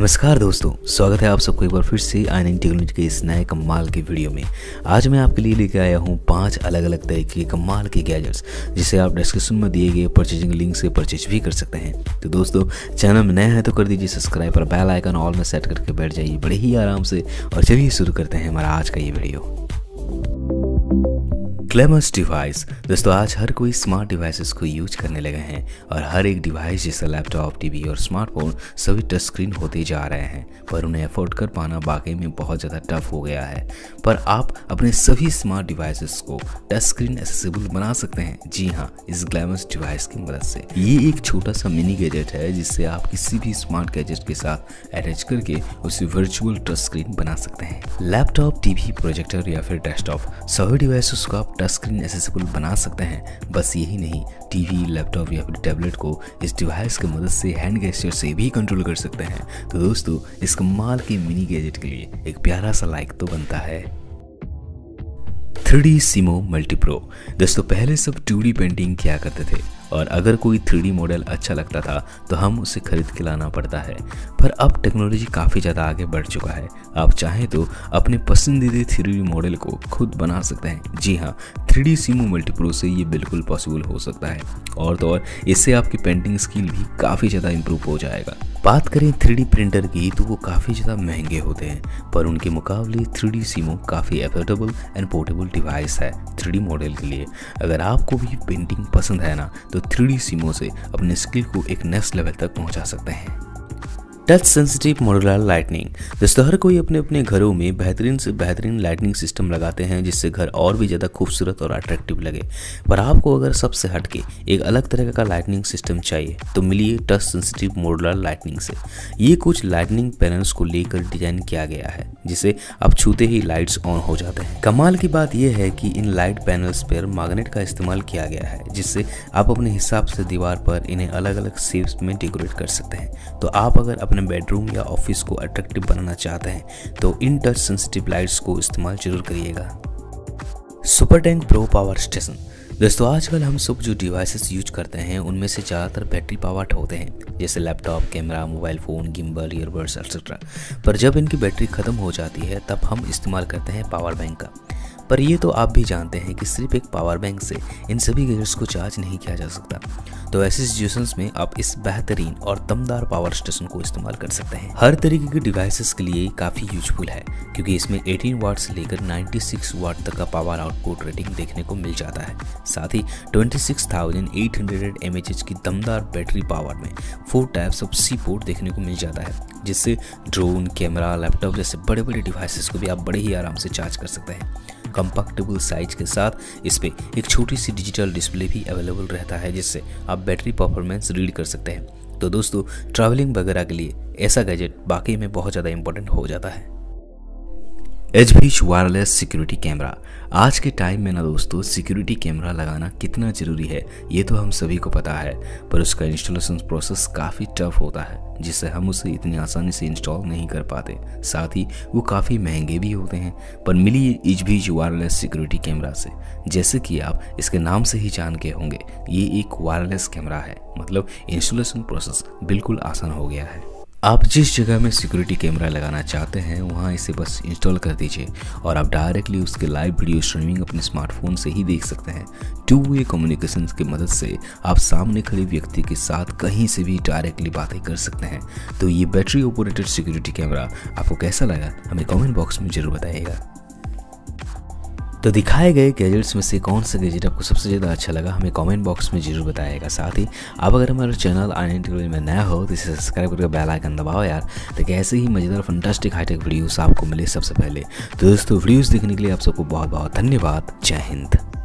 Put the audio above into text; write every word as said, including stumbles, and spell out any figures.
नमस्कार दोस्तों, स्वागत है आप सबको एक बार फिर से आई नाइन टेक्नोलॉजी के इस नए कमाल के वीडियो में। आज मैं आपके लिए लेके आया हूँ पांच अलग अलग तरह के कमाल के गैजेट्स, जिसे आप डिस्क्रिप्शन में दिए गए परचेजिंग लिंक से परचेज भी कर सकते हैं। तो दोस्तों, चैनल में नया है तो कर दीजिए सब्सक्राइब और बेल आइकन ऑल में सेट करके बैठ जाइए बड़े ही आराम से। और चलिए शुरू करते हैं हमारा आज का ये वीडियो। Glamorous device. दोस्तों, आज हर कोई स्मार्ट डिवाइसेस को यूज करने लगे हैं और हर एक डिवाइस जैसे लैपटॉप, टीवी और स्मार्टफोन सभी टच स्क्रीन होते जा रहे हैं, पर उन्हें अफोर्ड कर पाना वाकई में बहुत ज़्यादा टफ हो गया है। पर आप अपने सभी स्मार्ट डिवाइसेस को टच स्क्रीन एक्सेसिबल बना सकते हैं, जी हाँ, इस ग्लैमरस डिवाइस की मदद से। ये एक छोटा सा मिनी गैजेट है जिससे आप किसी भी स्मार्ट गैजेट के साथ अटैच करके उसे वर्चुअल टच स्क्रीन बना सकते हैं। लैपटॉप, टीवी, प्रोजेक्टर या फिर डेस्कटॉप सभी डिवाइसेस को आप टच स्क्रीन एक्सेसिबल बना सकते हैं। बस यही नहीं, टीवी, लैपटॉप या फिर टैबलेट को इस डिवाइस की मदद से हैंड गेस्चर से भी कंट्रोल कर सकते हैं। तो दोस्तों, इस कमाल के मिनी गैजेट के लिए एक प्यारा सा लाइक तो बनता है। Three D simo multipro. दोस्तों, पहले सब टू डी पेंटिंग किया करते थे और अगर कोई थ्री डी मॉडल अच्छा लगता था तो हम उसे खरीद के लाना पड़ता है, पर अब टेक्नोलॉजी काफ़ी ज़्यादा आगे बढ़ चुका है। आप चाहें तो अपने पसंदीदा थ्री डी मॉडल को खुद बना सकते हैं। जी हाँ, थ्री डी सीमो मल्टीप्रो से ये बिल्कुल पॉसिबल हो सकता है। और तो और इससे आपकी पेंटिंग स्किल भी काफ़ी ज़्यादा इम्प्रूव हो जाएगा। बात करें थ्री डी प्रिंटर की तो वो काफ़ी ज़्यादा महंगे होते हैं, पर उनके मुकाबले थ्री डी सीमो काफ़ी अफोर्डेबल एंड पोर्टेबल डिवाइस है थ्री डी मॉडल के लिए। अगर आपको भी पेंटिंग पसंद है ना, तो थ्री डी सीमो से अपने स्किल को एक नेक्स्ट लेवल तक पहुंचा सकते हैं। Touch sensitive modular lightning. दोस्तों, हर कोई अपने अपने घरों में बेहतरीन से बेहतरीन लाइटनिंग सिस्टम लगाते हैं, जिससे घर और भी ज़्यादा खूबसूरत और अट्रैक्टिव लगे। पर आपको अगर सबसे हटके एक अलग तरह का लाइटनिंग सिस्टम चाहिए तो मिलिए टच सेंसिटिव मॉड्यूलर लाइटनिंग से। ये कुछ लाइटनिंग पैनल्स को लेकर डिजाइन किया गया है, जिसे आप छूते ही लाइट्स ऑन हो जाते हैं। कमाल की बात यह है कि इन लाइट पैनल्स पर मैग्नेट का इस्तेमाल किया गया है, जिससे आप अपने हिसाब से दीवार पर इन्हें अलग अलग शेप्स में डेकोरेट कर सकते हैं। तो आप अगर अपने बेडरूम या ऑफिस को अट्रैक्टिव बनाना चाहते हैं तो इन टच सेंसिटिव लाइट्स को इस्तेमाल जरूर करिएगा। Super tank pro power station. दोस्तों, आजकल हम सब जो डिवाइसेस यूज करते हैं उनमें से ज़्यादातर बैटरी पावर्ड होते हैं, जैसे laptop, camera, mobile phone, gimbal, earbuds etcetera. पर जब इनकी बैटरी ख़त्म हो जाती है तब हम इस्तेमाल करते हैं पावर बैंक का। पर ये तो आप भी जानते हैं कि सिर्फ एक पावर बैंक से इन सभी गैजेट्स को चार्ज नहीं किया जा सकता। तो ऐसी सिचुएशंस में आप इस बेहतरीन और दमदार पावर स्टेशन को इस्तेमाल कर सकते हैं। हर तरीके के डिवाइसेस के लिए काफ़ी यूजफुल है, क्योंकि इसमें अठारह वाट से लेकर छियानवे वाट तक का पावर आउटपुट रेटिंग देखने को मिल जाता है। साथ ही छब्बीस हज़ार आठ सौ एमएचएच की दमदार बैटरी पावर में four types of C port देखने को मिल जाता है, जिससे ड्रोन, कैमरा, लैपटॉप जैसे बड़े बड़े डिवाइसेस को भी आप बड़े ही आराम से चार्ज कर सकते हैं। कंपैक्टेबल साइज के साथ इस पे एक छोटी सी डिजिटल डिस्प्ले भी अवेलेबल रहता है, जिससे आप बैटरी परफॉर्मेंस रीड कर सकते हैं। तो दोस्तों, ट्रैवलिंग वगैरह के लिए ऐसा गैजेट वाकई में बहुत ज़्यादा इंपॉर्टेंट हो जाता है। H B H wireless security camera. आज के टाइम में ना दोस्तों, सिक्योरिटी कैमरा लगाना कितना ज़रूरी है ये तो हम सभी को पता है, पर उसका इंस्टॉलेशन प्रोसेस काफ़ी टफ होता है, जिससे हम उसे इतनी आसानी से इंस्टॉल नहीं कर पाते। साथ ही वो काफ़ी महंगे भी होते हैं। पर मिलिए H B H wireless security camera से। जैसे कि आप इसके नाम से ही जान के होंगे, ये एक वायरलेस कैमरा है, मतलब इंस्टॉलेशन प्रोसेस बिल्कुल आसान हो गया है। आप जिस जगह में सिक्योरिटी कैमरा लगाना चाहते हैं वहाँ इसे बस इंस्टॉल कर दीजिए और आप डायरेक्टली उसके लाइव वीडियो स्ट्रीमिंग अपने स्मार्टफोन से ही देख सकते हैं। टू वे कम्युनिकेशन की मदद से आप सामने खड़े व्यक्ति के साथ कहीं से भी डायरेक्टली बातें कर सकते हैं। तो ये बैटरी ऑपरेटेड सिक्योरिटी कैमरा आपको कैसा लगा हमें कमेंट बॉक्स में ज़रूर बताइएगा। तो दिखाए गए गैजेट्स में से कौन सा गैजेट आपको सबसे ज़्यादा अच्छा लगा हमें कमेंट बॉक्स में जरूर बताइएगा। साथ ही आप अगर हमारे चैनल आई नाइन टेक्नोलॉजी में नया हो तो इसे सब्सक्राइब करके बेल आइकन दबाओ यार, ताकि ऐसे ही मज़ेदार फंटास्टिक हाईटेक वीडियोस आपको मिले सबसे पहले। तो दोस्तों, वीडियोस देखने के लिए आप सबको बहुत बहुत धन्यवाद। जय हिंद।